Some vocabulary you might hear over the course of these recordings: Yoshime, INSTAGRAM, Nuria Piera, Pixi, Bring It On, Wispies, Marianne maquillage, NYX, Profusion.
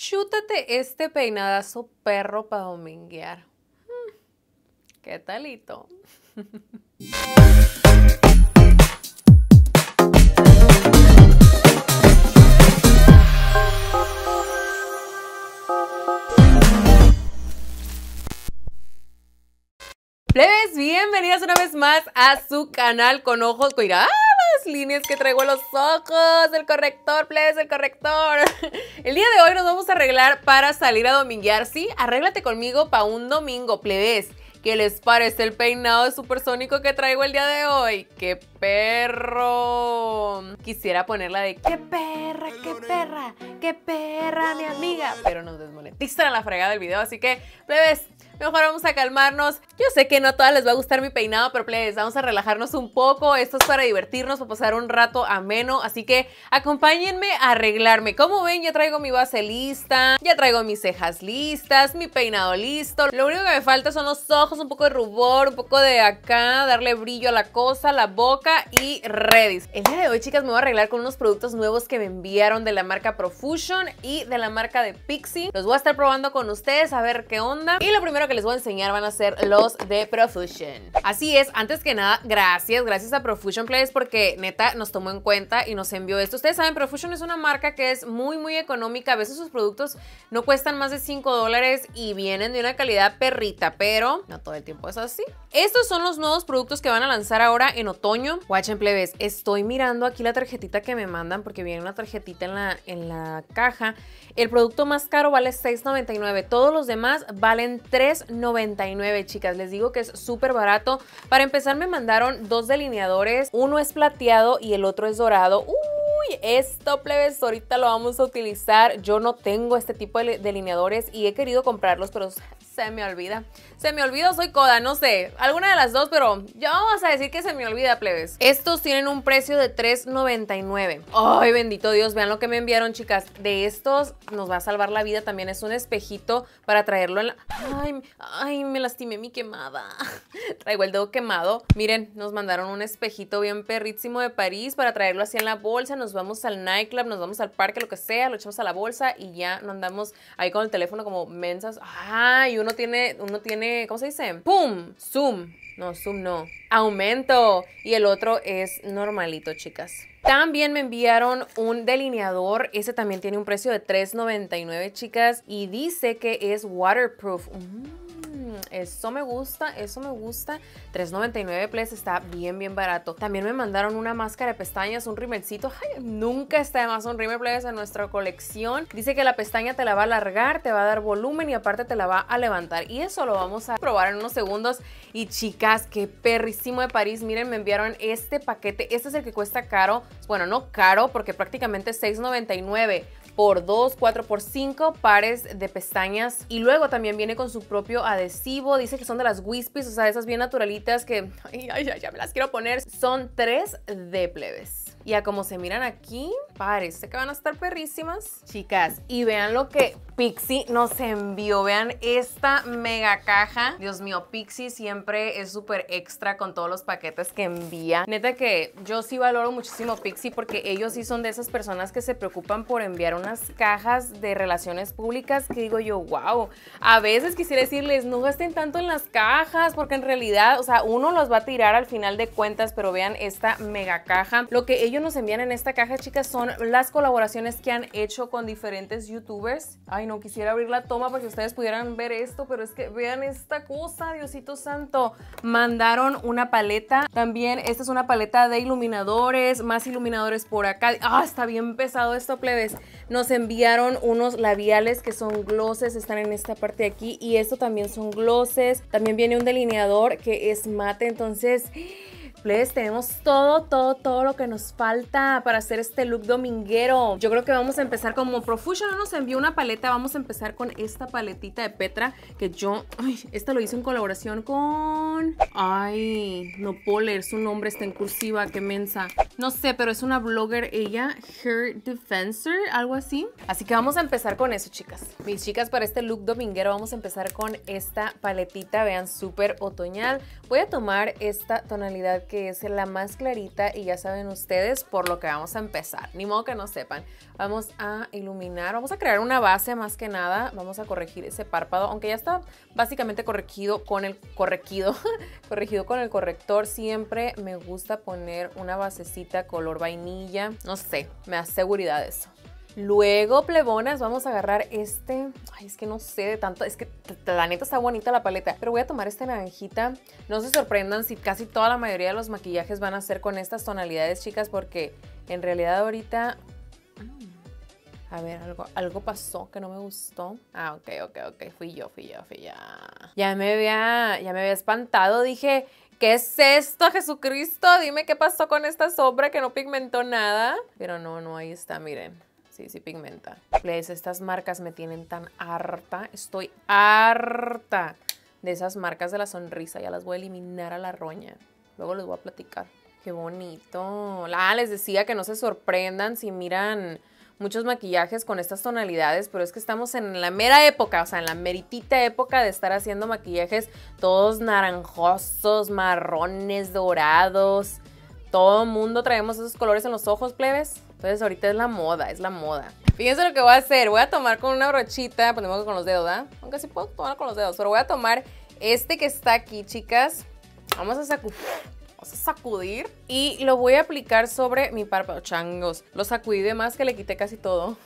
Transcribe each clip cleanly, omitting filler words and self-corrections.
Chútate este peinadazo perro para dominguear. ¿Qué talito? Plebes, bienvenidas una vez más a su canal con ojos. Mira, las líneas que traigo en los ojos. El corrector, plebes, el corrector. El día de hoy nos vamos a arreglar para salir a dominguear. Sí, arréglate conmigo para un domingo, plebes. ¿Qué les parece el peinado supersónico que traigo el día de hoy? ¡Qué perro! Quisiera ponerla de ¡qué perra, qué perra, qué perra, mi amiga! Pero nos desmonetizan la fregada del video, así que, plebes, mejor vamos a calmarnos. Yo sé que no a todas les va a gustar mi peinado, pero plebes, vamos a relajarnos un poco. Esto es para divertirnos, para pasar un rato ameno. Así que acompáñenme a arreglarme. Como ven, ya traigo mi base lista, ya traigo mis cejas listas, mi peinado listo. Lo único que me falta son los ojos, un poco de rubor, un poco de acá, darle brillo a la cosa, la boca y ready. El día de hoy, chicas, me voy a arreglar con unos productos nuevos que me enviaron de la marca Profusion y de la marca de Pixi. Los voy a estar probando con ustedes a ver qué onda. Y lo primero que les voy a enseñar van a ser los de Profusion. Así es, antes que nada, gracias a Profusion, plebes, porque neta nos tomó en cuenta y nos envió esto. Ustedes saben, Profusion es una marca que es muy muy económica, a veces sus productos no cuestan más de $5 y vienen de una calidad perrita, pero no todo el tiempo es así. Estos son los nuevos productos que van a lanzar ahora en otoño. Guachen, plebes, estoy mirando aquí la tarjetita que me mandan porque viene una tarjetita en la caja. El producto más caro vale $6.99, todos los demás valen $3.99, chicas. Les digo que es súper barato. Para empezar me mandaron dos delineadores. Uno es plateado y el otro es dorado. Uy, esto, plebes, ahorita lo vamos a utilizar. Yo no tengo este tipo de delineadores y he querido comprarlos, pero se me olvida. Se me olvida, soy coda, no sé. Alguna de las dos, pero ya vamos a decir que se me olvida, plebes. Estos tienen un precio de $3.99. Ay, bendito Dios, vean lo que me enviaron, chicas. De estos nos va a salvar la vida también. Es un espejito para traerlo en la... Ay, me lastimé mi quemada. Traigo el dedo quemado. Miren, nos mandaron un espejito bien perrísimo de París para traerlo así en la bolsa. Nos vamos al nightclub, nos vamos al parque, lo que sea, lo echamos a la bolsa y ya no andamos ahí con el teléfono como mensas. Ay, uno tiene, ¿cómo se dice? ¡Pum! Zoom. No, zoom no. Aumento. Y el otro es normalito, chicas. También me enviaron un delineador. Ese también tiene un precio de $3.99, chicas. Y dice que es waterproof. Eso me gusta, eso me gusta. $3.99, plebes, está bien, bien barato. También me mandaron una máscara de pestañas, un rimelcito. Ay, nunca está de más un rimel, plebes, en nuestra colección. Dice que la pestaña te la va a alargar, te va a dar volumen y aparte te la va a levantar. Y eso lo vamos a probar en unos segundos. Y chicas, qué perrísimo de París. Miren, me enviaron este paquete. Este es el que cuesta caro. Bueno, no caro, porque prácticamente $6.99. por 2, 4, por 5 pares de pestañas. Y luego también viene con su propio adhesivo. Dice que son de las Wispies, o sea, esas bien naturalitas que... Ay, ya me las quiero poner. Son 3D, plebes. Y a como se miran aquí, parece que van a estar perrísimas. Chicas, y vean lo que Pixi nos envió. Vean esta mega caja. Dios mío, Pixi siempre es súper extra con todos los paquetes que envía. Neta que yo sí valoro muchísimo Pixi porque ellos sí son de esas personas que se preocupan por enviar unas cajas de relaciones públicas que digo yo, wow. A veces quisiera decirles, no gasten tanto en las cajas porque en realidad, o sea, uno los va a tirar al final de cuentas, pero vean esta mega caja. Lo que ellos nos envían en esta caja, chicas, son las colaboraciones que han hecho con diferentes youtubers. Ay, no quisiera abrir la toma para que ustedes pudieran ver esto, pero es que vean esta cosa, Diosito santo. Mandaron una paleta. También esta es una paleta de iluminadores, más iluminadores por acá. Ah, está bien pesado esto, plebes. Nos enviaron unos labiales que son glosses, están en esta parte de aquí. Y esto también son glosses. También viene un delineador que es mate, entonces... Plebes, tenemos todo lo que nos falta para hacer este look dominguero. Yo creo que vamos a empezar como Profusion nos envió una paleta. Vamos a empezar con esta paletita de Petra que yo... Ay, esta lo hice en colaboración con... Ay, no puedo leer su nombre, está en cursiva, qué mensa. No sé, pero es una blogger ella, Hair Defensor, algo así. Así que vamos a empezar con eso, chicas. Mis chicas, para este look dominguero vamos a empezar con esta paletita. Vean, súper otoñal. Voy a tomar esta tonalidad que es la más clarita y ya saben ustedes por lo que vamos a empezar. Ni modo que no sepan. Vamos a iluminar, vamos a crear una base más que nada. Vamos a corregir ese párpado, aunque ya está básicamente corregido con el corregido con el corrector. Siempre me gusta poner una basecita color vainilla. No sé, me da seguridad eso. Luego, plebonas, vamos a agarrar este... Ay, es que no sé de tanto... Es que la neta está bonita la paleta. Pero voy a tomar esta naranjita. No se sorprendan si casi toda la mayoría de los maquillajes van a ser con estas tonalidades, chicas. Porque en realidad ahorita... A ver, algo pasó que no me gustó. Ah, ok. Fui yo. Ya me había espantado. Dije... ¿Qué es esto, Jesucristo? Dime qué pasó con esta sombra que no pigmentó nada. Pero no, ahí está, miren. Sí pigmenta. Pues estas marcas me tienen tan harta. Estoy harta de esas marcas de la sonrisa. Ya las voy a eliminar a la roña. Luego les voy a platicar. ¡Qué bonito! Ah, les decía que no se sorprendan si miran muchos maquillajes con estas tonalidades, pero es que estamos en la mera época, o sea, en la meritita época de estar haciendo maquillajes todos naranjosos, marrones, dorados. Todo el mundo traemos esos colores en los ojos, plebes. Entonces ahorita es la moda, Fíjense lo que voy a hacer. Voy a tomar con una brochita, ponemos con los dedos, ¿verdad? Aunque sí puedo tomar con los dedos, pero voy a tomar este que está aquí, chicas. Vamos a sacudir. Y lo voy a aplicar sobre mi párpado. Changos, lo sacudí de más que le quité casi todo.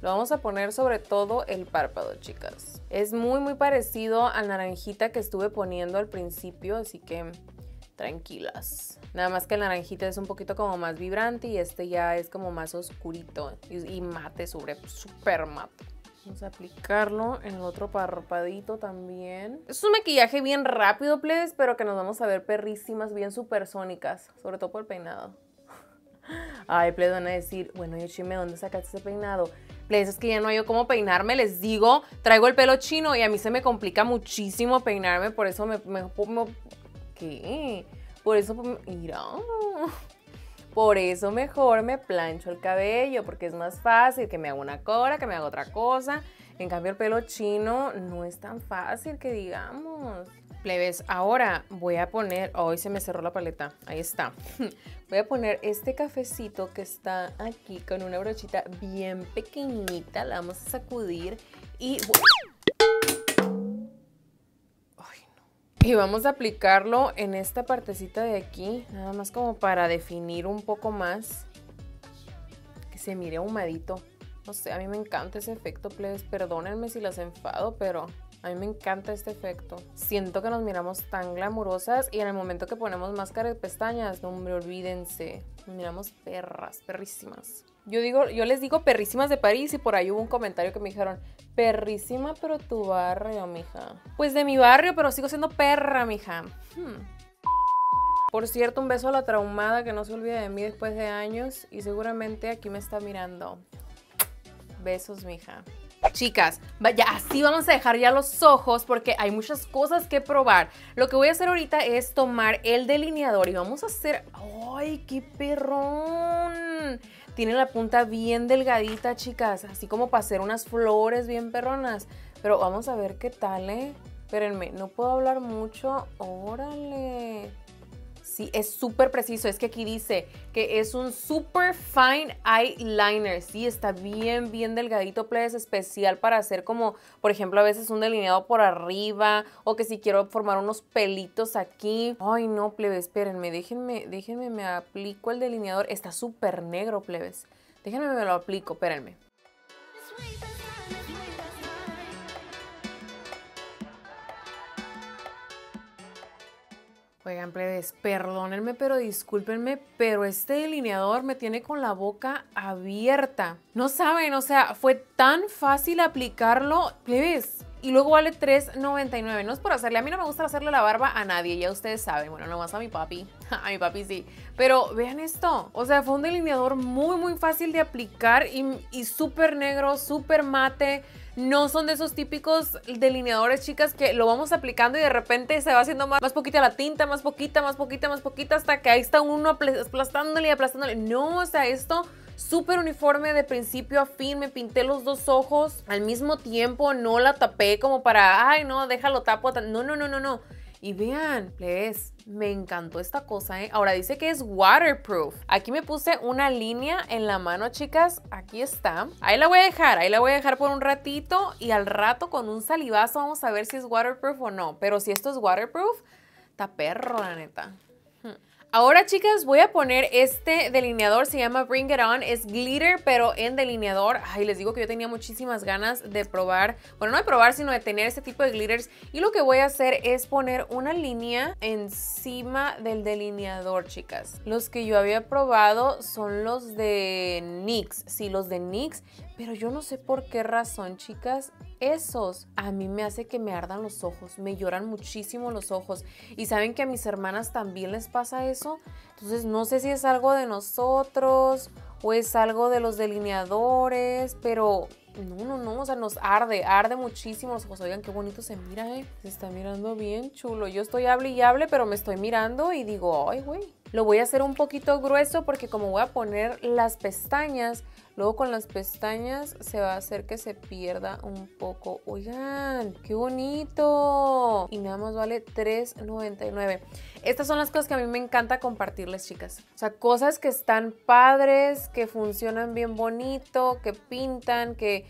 Lo vamos a poner sobre todo el párpado, chicas. Es muy parecido al naranjita que estuve poniendo al principio, así que... tranquilas. Nada más que el naranjita es un poquito como más vibrante y este ya es como más oscurito y mate, sobre súper mate. Vamos a aplicarlo en el otro parpadito también. Es un maquillaje bien rápido, plebes, pero que nos vamos a ver perrísimas, bien supersónicas, sobre todo por el peinado. Ay, plebes, van a decir, bueno, Yoshime, ¿dónde sacaste ese peinado? Plebes, es que ya no hay cómo peinarme, les digo, traigo el pelo chino y a mí se me complica muchísimo peinarme, por eso Por eso mejor me plancho el cabello, porque es más fácil que me haga una cora, que me haga otra cosa. En cambio el pelo chino no es tan fácil que digamos. Plebes, ahora voy a poner... Ay, se me cerró la paleta. Ahí está. Voy a poner este cafecito que está aquí con una brochita bien pequeñita. La vamos a sacudir y... Y vamos a aplicarlo en esta partecita de aquí, nada más como para definir un poco más, que se mire ahumadito. No sé, a mí me encanta ese efecto, plebes, perdónenme si las enfado, pero a mí me encanta este efecto. Siento que nos miramos tan glamurosas y en el momento que ponemos máscara de pestañas, no, hombre, olvídense, nos miramos perras, perrísimas. Yo les digo perrísimas de París y por ahí hubo un comentario que me dijeron, perrísima pero tu barrio, mija. Pues de mi barrio, pero sigo siendo perra, mija. Por cierto, un beso a la traumada que no se olvide de mí después de años y seguramente aquí me está mirando. Besos, mija. Chicas, vaya, así vamos a dejar ya los ojos porque hay muchas cosas que probar. Lo que voy a hacer ahorita es tomar el delineador y vamos a hacer... ¡Ay, qué perrón! Tiene la punta bien delgadita, chicas, así como para hacer unas flores bien perronas. Pero vamos a ver qué tal, ¿eh? Espérenme, no puedo hablar mucho. ¡Órale! Sí, es súper preciso. Es que aquí dice que es un super fine eyeliner. Sí, está bien delgadito, plebes, especial para hacer como, por ejemplo, a veces un delineado por arriba o que si quiero formar unos pelitos aquí. Ay, no, plebes, espérenme, déjenme, me aplico el delineador. Está súper negro, plebes. Déjenme, me lo aplico, espérenme. Oigan, plebes, perdónenme, pero discúlpenme, pero este delineador me tiene con la boca abierta. No saben, o sea, fue tan fácil aplicarlo, plebes. Y luego vale $3.99. No es por hacerle, a mí no me gusta hacerle la barba a nadie, ya ustedes saben. Bueno, nomás a mi papi. A mi papi sí. Pero vean esto. O sea, fue un delineador muy fácil de aplicar y súper negro, súper mate. No son de esos típicos delineadores, chicas, que lo vamos aplicando y de repente se va haciendo más poquita la tinta, más poquita, hasta que ahí está uno aplastándole y aplastándole. No, o sea, esto... súper uniforme de principio a fin, me pinté los dos ojos al mismo tiempo, no la tapé como para, ay no, déjalo tapo, no. Y vean, plebes, me encantó esta cosa, ¿eh? Ahora dice que es waterproof. Aquí me puse una línea en la mano, chicas. Aquí está. Ahí la voy a dejar por un ratito. Y al rato con un salivazo vamos a ver si es waterproof o no. Pero si esto es waterproof, está perro, la neta. Ahora, chicas, voy a poner este delineador, se llama Bring It On, es glitter, pero en delineador. Ay, les digo que yo tenía muchísimas ganas de probar, bueno, no de probar, sino de tener este tipo de glitters. Y lo que voy a hacer es poner una línea encima del delineador, chicas. Los que yo había probado son los de NYX, sí, los de NYX, pero yo no sé por qué razón, chicas, esos a mí me hace que me ardan los ojos, me lloran muchísimo los ojos. Y saben que a mis hermanas también les pasa eso. Entonces no sé si es algo de nosotros o es algo de los delineadores, pero no, o sea, nos arde muchísimo los ojos. Oigan, qué bonito se mira, ¿eh? Se está mirando bien chulo. Yo estoy hable y hable, pero me estoy mirando y digo, ay, güey. Lo voy a hacer un poquito grueso porque como voy a poner las pestañas, luego con las pestañas se va a hacer que se pierda un poco. Oigan, qué bonito. Y nada más vale $3.99. Estas son las cosas que a mí me encanta compartirles, chicas. O sea, cosas que están padres, que funcionan bien bonito, que pintan, que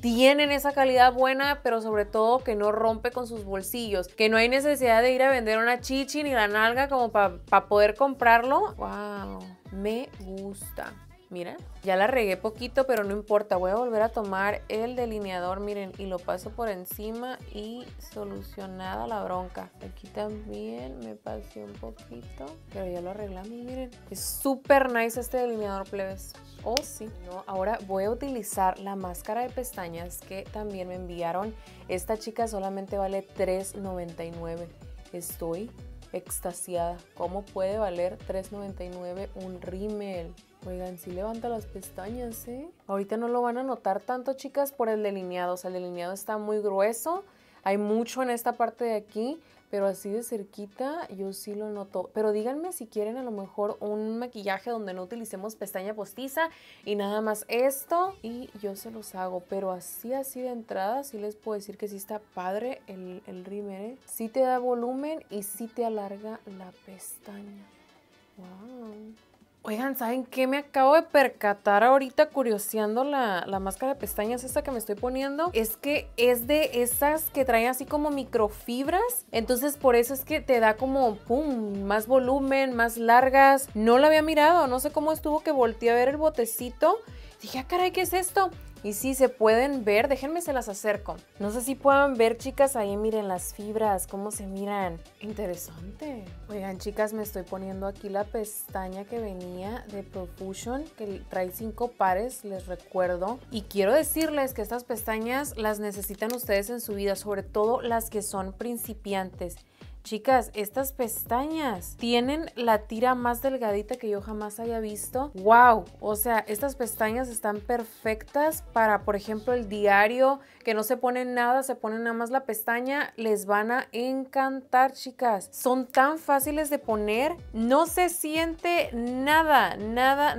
tienen esa calidad buena, pero sobre todo que no rompe con sus bolsillos, que no hay necesidad de ir a vender una chichi ni la nalga como para poder comprarlo. ¡Wow! Me gusta. Mira, ya la regué poquito, pero no importa. Voy a volver a tomar el delineador, miren, y lo paso por encima y solucionada la bronca. Aquí también me pasé un poquito, pero ya lo arreglamos, miren. Es súper nice este delineador, plebes. Oh, sí. No, ahora voy a utilizar la máscara de pestañas que también me enviaron. Esta, chica, solamente vale $3.99. Estoy extasiada. ¿Cómo puede valer $3.99 un rímel? Oigan, sí levanta las pestañas, ¿eh? Ahorita no lo van a notar tanto, chicas, por el delineado. O sea, el delineado está muy grueso. Hay mucho en esta parte de aquí, pero así de cerquita yo sí lo noto. Pero díganme si quieren a lo mejor un maquillaje donde no utilicemos pestaña postiza y nada más esto. Y yo se los hago, pero así de entrada sí les puedo decir que sí está padre el rímel, ¿eh? Sí te da volumen y sí te alarga la pestaña. ¡Wow! Oigan, ¿saben qué? Me acabo de percatar ahorita curioseando la máscara de pestañas esta que me estoy poniendo. Es que es de esas que traen así como microfibras. Entonces por eso es que te da como ¡pum! Más volumen, más largas. No la había mirado, no sé cómo estuvo que volteé a ver el botecito. Dije, ¡ah, caray! ¿Qué es esto? Y sí, se pueden ver. Déjenme se las acerco. No sé si puedan ver, chicas, ahí miren las fibras, cómo se miran. Interesante. Oigan, chicas, me estoy poniendo aquí la pestaña que venía de Profusion, que trae 5 pares, les recuerdo. Y quiero decirles que estas pestañas las necesitan ustedes en su vida, sobre todo las que son principiantes. Chicas, estas pestañas tienen la tira más delgadita que yo jamás haya visto. ¡Wow! O sea, estas pestañas están perfectas para, por ejemplo, el diario, que no se ponen nada, se ponen nada más la pestaña. Les van a encantar, chicas. Son tan fáciles de poner. No se siente nada.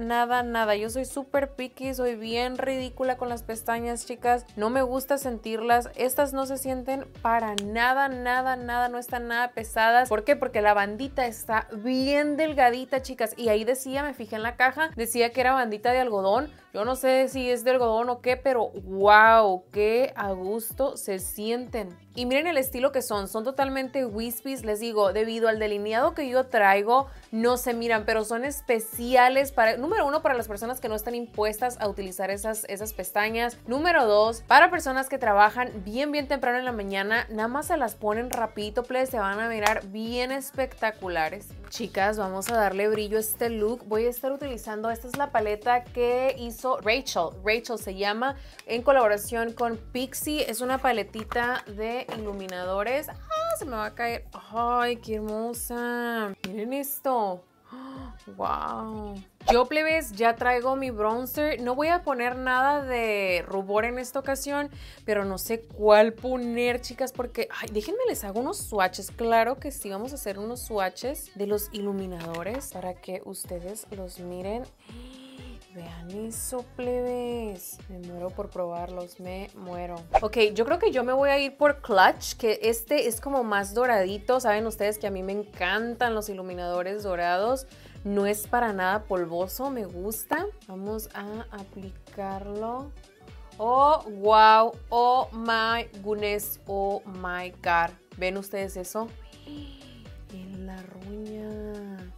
Yo soy súper picky, soy bien ridícula con las pestañas, chicas. No me gusta sentirlas. Estas no se sienten para nada. No están nada pesadas. ¿Por qué? Porque la bandita está bien delgadita, chicas. Y ahí decía, me fijé en la caja, decía que era bandita de algodón. Yo no sé si es de algodón o qué, pero wow, qué a gusto se sienten. Y miren el estilo que son. Son totalmente wispies, les digo, debido al delineado que yo traigo, no se miran, pero son especiales para, número uno, para las personas que no están impuestas a utilizar esas pestañas. Número dos, para personas que trabajan bien temprano en la mañana, nada más se las ponen rapidito, please, se van a mirar bien espectaculares. Chicas, vamos a darle brillo a este look. Voy a estar utilizando, esta es la paleta que hizo Rachel se llama, en colaboración con Pixi. Es una paletita de iluminadores. ¡Ah! Se me va a caer. ¡Ay, qué hermosa! Miren esto. ¡Wow! Yo, plebes, ya traigo mi bronzer. No voy a poner nada de rubor en esta ocasión, pero no sé cuál poner, chicas, porque... Ay, déjenme les hago unos swatches. Claro que sí, vamos a hacer unos swatches de los iluminadores para que ustedes los miren. Vean eso, plebes. Me muero por probarlos, me muero. Ok, yo creo que yo me voy a ir por Clutch, que este es como más doradito. Saben ustedes que a mí me encantan los iluminadores dorados. No es para nada polvoso, me gusta. Vamos a aplicarlo. Oh, wow. Oh, my goodness. Oh, my God. ¿Ven ustedes eso? En la ruña.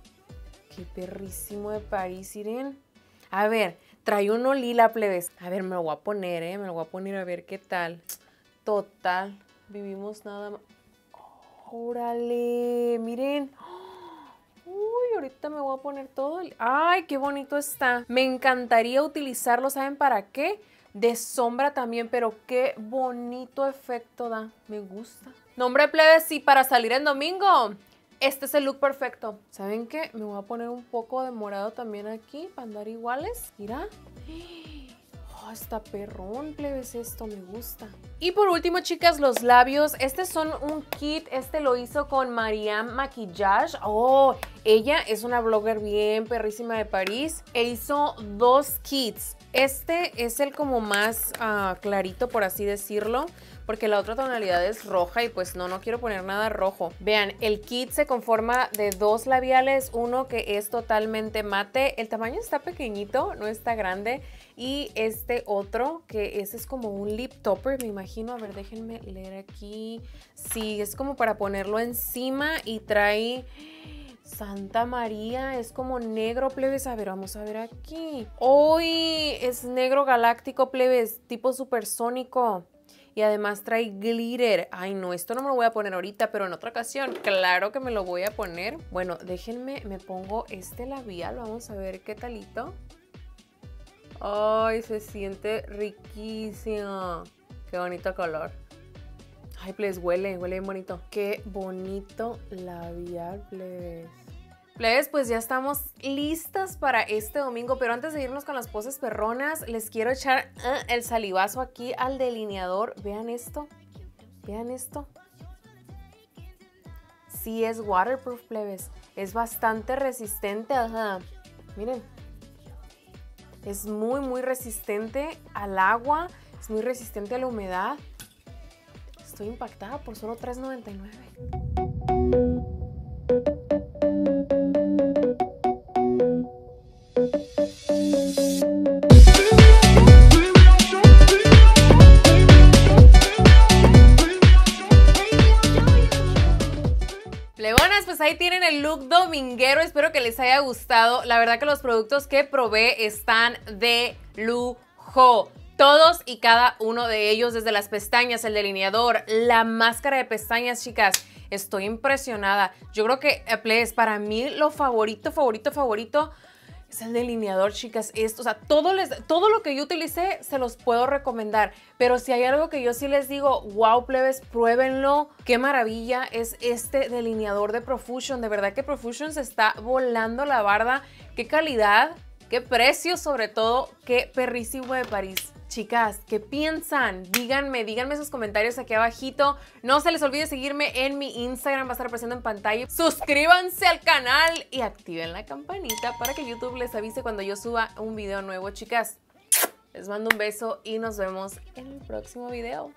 Qué perrísimo de París, Irene. A ver, trae uno lila, plebes. A ver, me lo voy a poner, ¿eh? Me lo voy a poner a ver qué tal. Total, vivimos nada más. Oh, ¡órale! Miren. Uy, ahorita me voy a poner todo. ¡Ay, qué bonito está! Me encantaría utilizarlo, ¿saben para qué? De sombra también, pero qué bonito efecto da. Me gusta. Nombre, plebes, y para salir el domingo... Este es el look perfecto. ¿Saben qué? Me voy a poner un poco de morado también aquí para andar iguales. Mira. Oh, está perrón, plebes, esto me gusta. Y por último, chicas, los labios. Estos son un kit. Este lo hizo con Marianne Maquillage. Oh, ella es una blogger bien perrísima de París. E hizo dos kits. Este es el como más clarito, por así decirlo, porque la otra tonalidad es roja y pues no quiero poner nada rojo. Vean, el kit se conforma de dos labiales, uno que es totalmente mate, el tamaño está pequeñito, no está grande, y este otro que ese es como un lip topper, me imagino. A ver, déjenme leer aquí. Sí, es como para ponerlo encima y trae... Santa María, es como negro, plebes. A ver, vamos a ver aquí. Hoy es negro galáctico, plebes, tipo supersónico. Y además trae glitter. Ay, no, esto no me lo voy a poner ahorita, pero en otra ocasión, claro que me lo voy a poner. Bueno, déjenme, me pongo este labial. Vamos a ver qué talito. Ay, se siente riquísimo. Qué bonito color. Ay, plebes, huele bien bonito. Qué bonito labial, plebes. Plebes, pues ya estamos listas para este domingo, pero antes de irnos con las poses perronas, les quiero echar el salivazo aquí al delineador. Vean esto, vean esto. Sí es waterproof, plebes. Es bastante resistente, ajá. Miren. Es muy, muy resistente al agua, es muy resistente a la humedad. Estoy impactada por solo $3.99. Plebonas, pues ahí tienen el look dominguero. Espero que les haya gustado. La verdad que los productos que probé están de lujo. Todos y cada uno de ellos, desde las pestañas, el delineador, la máscara de pestañas, chicas, estoy impresionada. Yo creo que, please, para mí lo favorito es el delineador, chicas. Esto, o sea, todo lo que yo utilicé se los puedo recomendar, pero si hay algo que yo sí les digo, wow, plebes, pruébenlo, qué maravilla es este delineador de Profusion. De verdad que Profusion se está volando la barda. Qué calidad, qué precio, sobre todo, qué perrísimo de París. Chicas, ¿qué piensan? Díganme sus comentarios aquí abajito. No se les olvide seguirme en mi Instagram, va a estar apareciendo en pantalla. Suscríbanse al canal y activen la campanita para que YouTube les avise cuando yo suba un video nuevo. Chicas, les mando un beso y nos vemos en el próximo video.